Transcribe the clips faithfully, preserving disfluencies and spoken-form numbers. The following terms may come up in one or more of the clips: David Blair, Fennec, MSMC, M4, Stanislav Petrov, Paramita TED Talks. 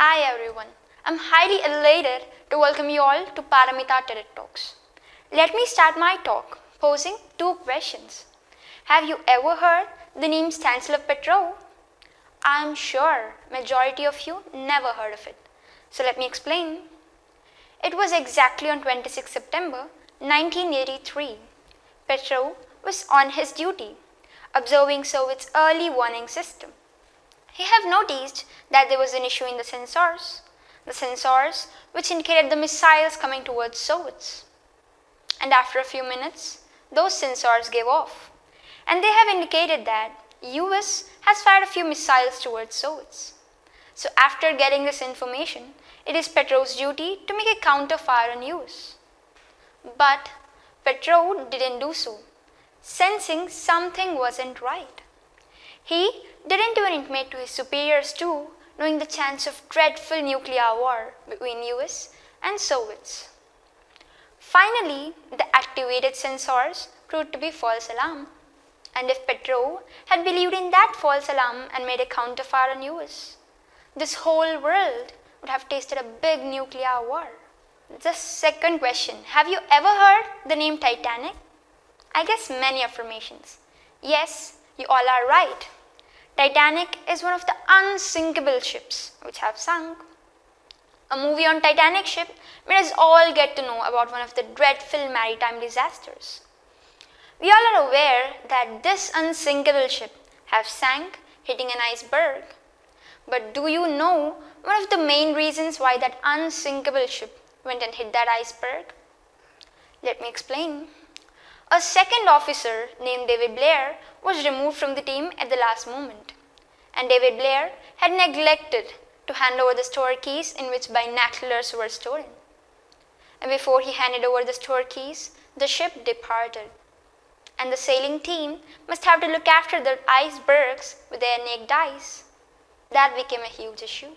Hi everyone, I'm highly elated to welcome you all to Paramita TED Talks. Let me start my talk posing two questions. Have you ever heard the name Stanislav Petrov? I am sure majority of you never heard of it. So let me explain. It was exactly on the twenty-sixth of September nineteen eighty-three. Petrov was on his duty, observing Soviet's early warning system. He have noticed that there was an issue in the sensors, the sensors which indicated the missiles coming towards Soviets. And after a few minutes, those sensors gave off. And they have indicated that U S has fired a few missiles towards Soviets. So after getting this information, it is Petrov's duty to make a counter-fire on U S. But Petrov didn't do so, sensing something wasn't right. He didn't even intimate to his superiors too, knowing the chance of dreadful nuclear war between U S and Soviets. Finally, the activated sensors proved to be false alarm. And if Petrov had believed in that false alarm and made a counterfire on U S, this whole world would have tasted a big nuclear war. The second question, have you ever heard the name Titanic? I guess many affirmations. Yes, you all are right. Titanic is one of the unsinkable ships which have sunk. A movie on Titanic ship made us all get to know about one of the dreadful maritime disasters. We all are aware that this unsinkable ship have sank hitting an iceberg. But do you know one of the main reasons why that unsinkable ship went and hit that iceberg? Let me explain. A second officer named David Blair was removed from the team at the last moment, and David Blair had neglected to hand over the store keys in which binoculars were stolen. And before he handed over the store keys, the ship departed, and the sailing team must have to look after the icebergs with their naked eyes. That became a huge issue,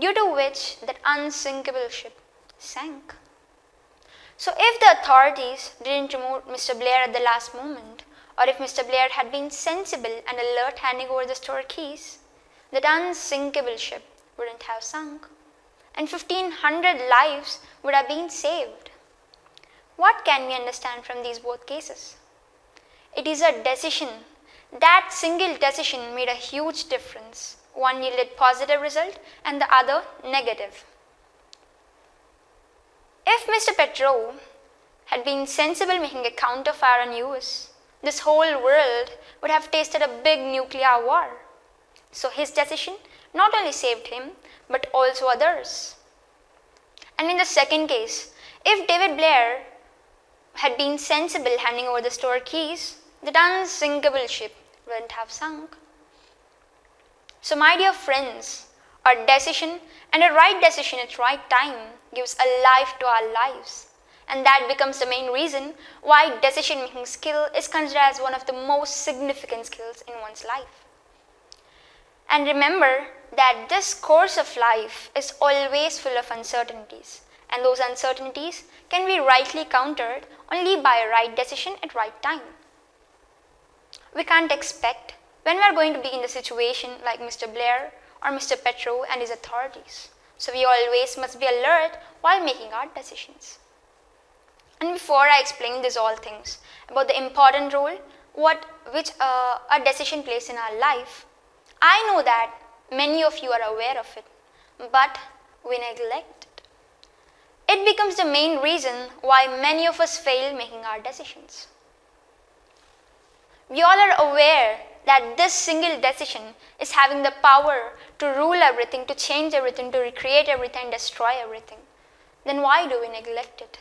due to which that unsinkable ship sank. So if the authorities didn't remove Mister Blair at the last moment, or if Mister Blair had been sensible and alert handing over the store keys, that unsinkable ship wouldn't have sunk, and fifteen hundred lives would have been saved. What can we understand from these both cases? It is a decision. That single decision made a huge difference. One yielded positive result and the other negative. If Mister Petrov had been sensible making a counterfire on U S, this whole world would have tasted a big nuclear war. So his decision not only saved him, but also others. And in the second case, if David Blair had been sensible handing over the store keys, that unsinkable ship wouldn't have sunk. So my dear friends, our decision and a right decision at right time gives a life to our lives, and that becomes the main reason why decision making skill is considered as one of the most significant skills in one's life. And remember that this course of life is always full of uncertainties, and those uncertainties can be rightly countered only by a right decision at right time. We can't expect when we are going to be in the situation like Mister Blair or Mister Petrov and his authorities. So we always must be alert while making our decisions. And before I explain these all things about the important role what which uh, a decision plays in our life, I know that many of you are aware of it, but we neglect it. It becomes the main reason why many of us fail making our decisions. We all are aware that this single decision is having the power to rule everything, to change everything, to recreate everything, and destroy everything. Then why do we neglect it?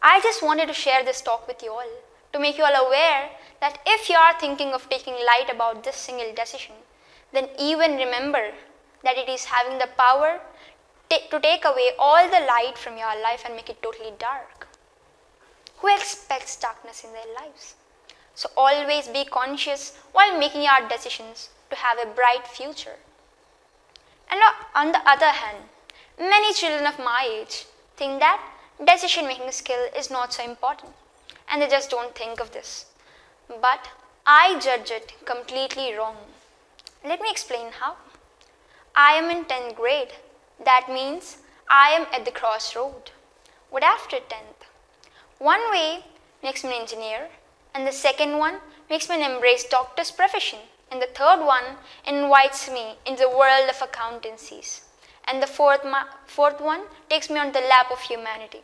I just wanted to share this talk with you all, to make you all aware that if you are thinking of taking light about this single decision, then even remember that it is having the power to take away all the light from your life and make it totally dark. Who expects darkness in their lives? So always be conscious while making your decisions to have a bright future. And on the other hand, many children of my age think that decision making skill is not so important, and they just don't think of this. But I judge it completely wrong. Let me explain how. I am in tenth grade. That means I am at the crossroad. What after tenth? One way makes me an engineer, and the second one makes me embrace doctor's profession, and the third one invites me into the world of accountancies, and the fourth, fourth one takes me on the lap of humanity.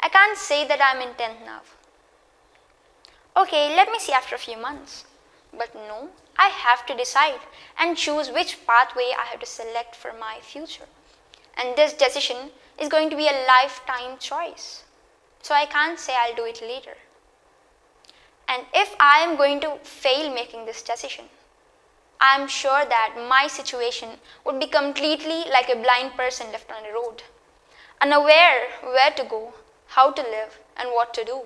I can't say that I'm in tenth now. Okay, let me see after a few months. But no, I have to decide and choose which pathway I have to select for my future. And this decision is going to be a lifetime choice. So I can't say I'll do it later. And if I am going to fail making this decision, I am sure that my situation would be completely like a blind person left on the road, unaware where to go, how to live, and what to do.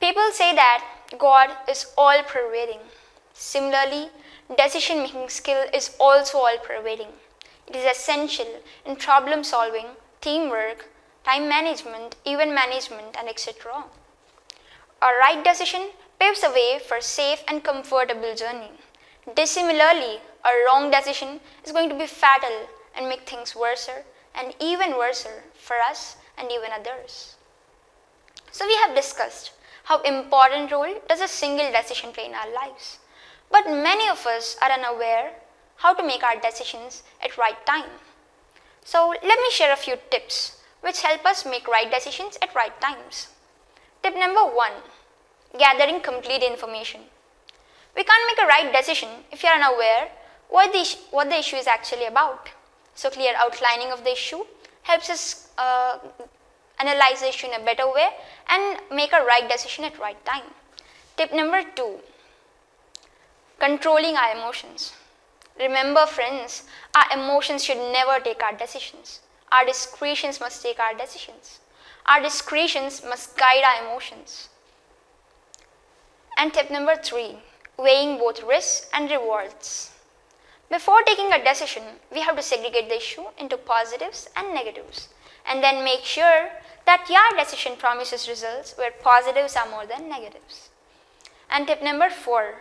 People say that God is all-pervading. Similarly, decision-making skill is also all-pervading. It is essential in problem-solving, teamwork, time management, event management, and et cetera. A right decision paves the way for a safe and comfortable journey. Dissimilarly, a wrong decision is going to be fatal and make things worse and even worse for us and even others. So we have discussed how important role does a single decision play in our lives. But many of us are unaware how to make our decisions at right time. So let me share a few tips which help us make right decisions at right times. Tip number one, gathering complete information. We can't make a right decision if you are unaware what the, what the issue is actually about. So clear outlining of the issue helps us uh, analyze the issue in a better way and make a right decision at right time. Tip number two, controlling our emotions. Remember friends, our emotions should never take our decisions. Our discretions must take our decisions. Our discretions must guide our emotions. And tip number three, weighing both risks and rewards. Before taking a decision, we have to segregate the issue into positives and negatives, and then make sure that your decision promises results where positives are more than negatives. And tip number four,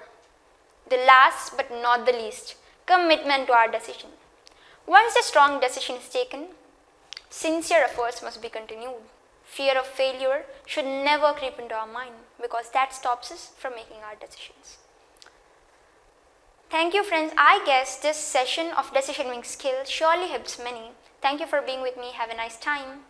the last but not the least, commitment to our decision. Once a strong decision is taken, sincere efforts must be continued. Fear of failure should never creep into our mind because that stops us from making our decisions. Thank you friends. I guess this session of decision making skill surely helps many. Thank you for being with me. Have a nice time.